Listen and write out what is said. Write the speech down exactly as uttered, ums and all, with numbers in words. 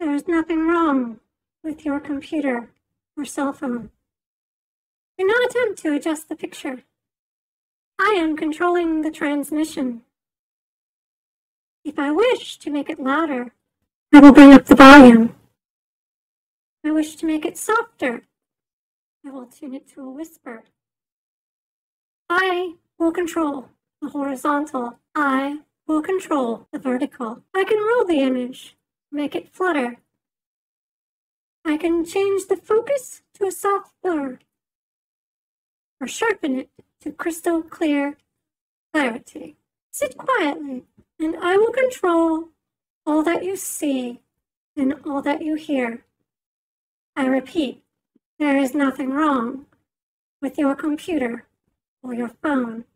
There's nothing wrong with your computer or cell phone. Do not attempt to adjust the picture. I am controlling the transmission. If I wish to make it louder, I will bring up the volume. If I wish to make it softer, I will tune it to a whisper. I will control the horizontal. I will control the vertical. I can roll the image, make it flutter. I can change the focus to a soft blur, or sharpen it to crystal clear clarity. Sit quietly, and I will control all that you see and all that you hear. I repeat, there is nothing wrong with your computer or your phone.